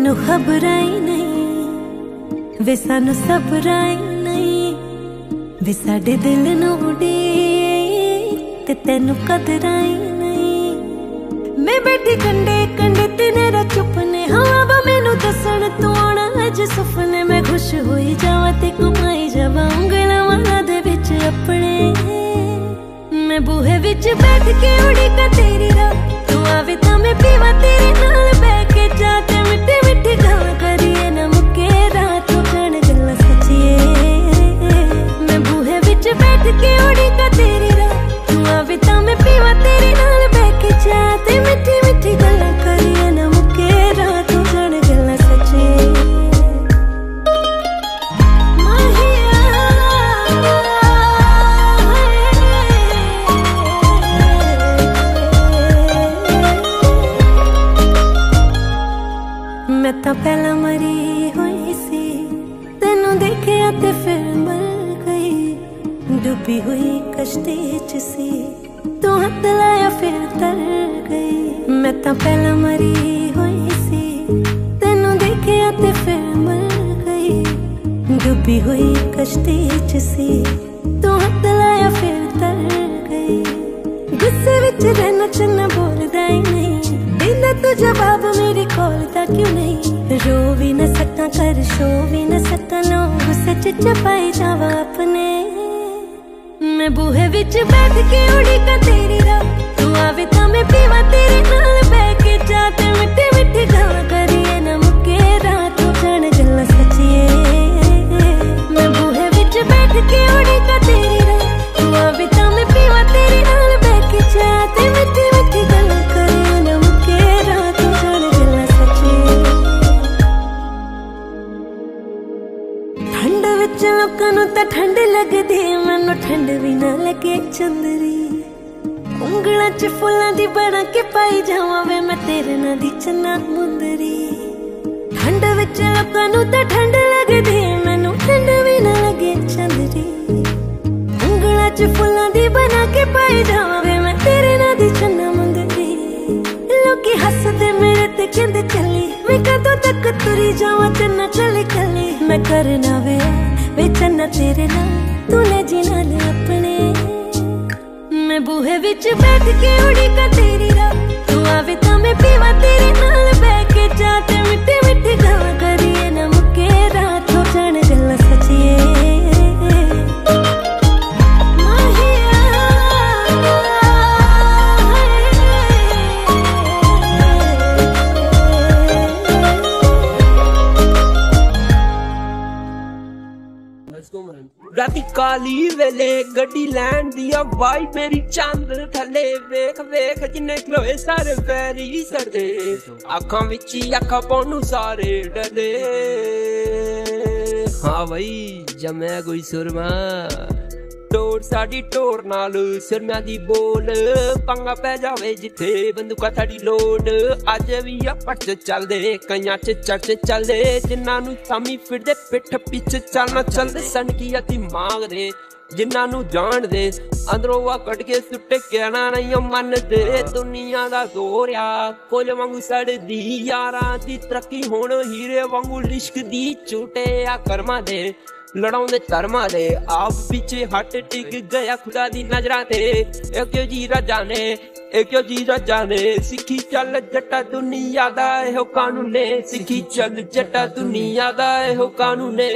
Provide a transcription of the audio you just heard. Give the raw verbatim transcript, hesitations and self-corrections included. तैनू खबर आई नहीं वे सानू सबर आई नहीं वे साडे दिल नू उड़े ते तैनू कदर आई नहीं। मैं बैठी कंडे कंडे ते नेरा चुप ने हवा मैनू दसन तू आना अज सुफने। मैं खुश होई जावां ते घुमाई जावां उंगलां वाला दे विच अपने। मैं बूहे विच बैठ के उड़ीकां तेरी राह तू आवे तां मैं पीवां तेरे नाल बैठ के जाते मिठे मिठे गल्लां करिए ना मुके रात हो जाण गल्लां सच्चिए। मैं बूहे विच बैठ के उड़ीकां तेरी राह तू आवे तां मैं पीवां तेरे नाल बैठ के जाते मिठे मिठे गल्लां करिए ना मुके रात हो जाण गल्लां सच्चिए। पहला मरी हुई सी तेनू देखे ते फिर मर गई। डूबी हुई कश्ती च सी तू हथ लाया फिर तर गई। मैं तो पहला मरी हुई सी तेनू देखे ते फिर मर गई। डूबी हुई कश्ती च सी तू हथ लाया फिर तर गई। गुस्से विच रहना चलना बोलदा ही नहीं दिल तू जवाब मेरे कोल दा क्यों नहीं। रो भी न सका कर शो भी न सका लो गुस्से च छपाई जावा अपने। मैं बूहे विच बैठ के उड़ीकां तेरी राह तू आवे तां मैं पीवां तेरे नाल बैठ के जाते मिठे मिठे गल्लां करिए ना मुके रात हो जाण गल्लां सच्चिए। मैं बूहे विच बैठ के उड़ीकां तेरी राह तू आवे तां मैं पीवां तेरे नाल बैठ के जाते मिठे मिठे गल्लां करिए ना मुके रात हो जाण गल्लां सच्चिए। ठंड विच लोकां नूं तां ठंड लगदी मैनूं ठंड भी ना लगे चंदरी। उंगलां च फुल्लां दी बना के पाई जावां वे मैं तेरे नाल दी चन्ना मुंदरी। ठंड विच लोकां नूं तां ठंड लगदी मैनूं ठंड भी ना लगे चंदरी। उंगलां च फुल्लां दी बना के पाई जावां वे मैं तेरे नाल दी चन्ना मुंदरी। लोकी हसदे मेरे ते कहंदे चली मैं कदों तक तुरी जावां चन्ना चले कली। मैं करना वे वे चन्ना तेरे नाल तूने जीना अपने। मैं बूहे विच बैठ के उड़ीकां तेरी राह तू आवे तां मैं पीवां तेरे नाल बैठ के जाते मिठे मिठे गल्लां करिए ना मुके रात हो जाण गल्लां सच्चिए। राती काली वेले गड्डी लैंड दिया वाई मेरी चांद थले वेख वेख जिन्ने खलोए सारे पैरी सड़े आखां विच आखां पाणू सारे डले। हाँ भाई जमै कोई सुरमा टोर साडी टोर नाल सुरम्यां दी बोल पंगा पै जावे जिथे बंदूकां साडी लोड। अज भी आपां च चलदे कईयां च चर्चे चलदे जिन्हां नूं सामी फिरदे पिठ पिछे चलना चलदे सन की दिमाग दे जिन्हां नूं जाणदे अंदरों आ कट के सुट्टे कहना नहीं मनदे। दुनिया दा दोरिया कोल वांगू सड़दी यारां दी तरक्की होण हीरे वांगू लिशकदी छुटे आ कर्मां दे लड़ाउंदे धर्मां दे। आप पीछे हट टिक गया खुदा दी नजरां ते ए क्यों जी राजा ने ए क्यों जी राजा ने। सिक्खी चल जट्टा दुनिया दा इहो कानून ने सिक्खी चल जट्टा दुनिया दा इहो कानून ने।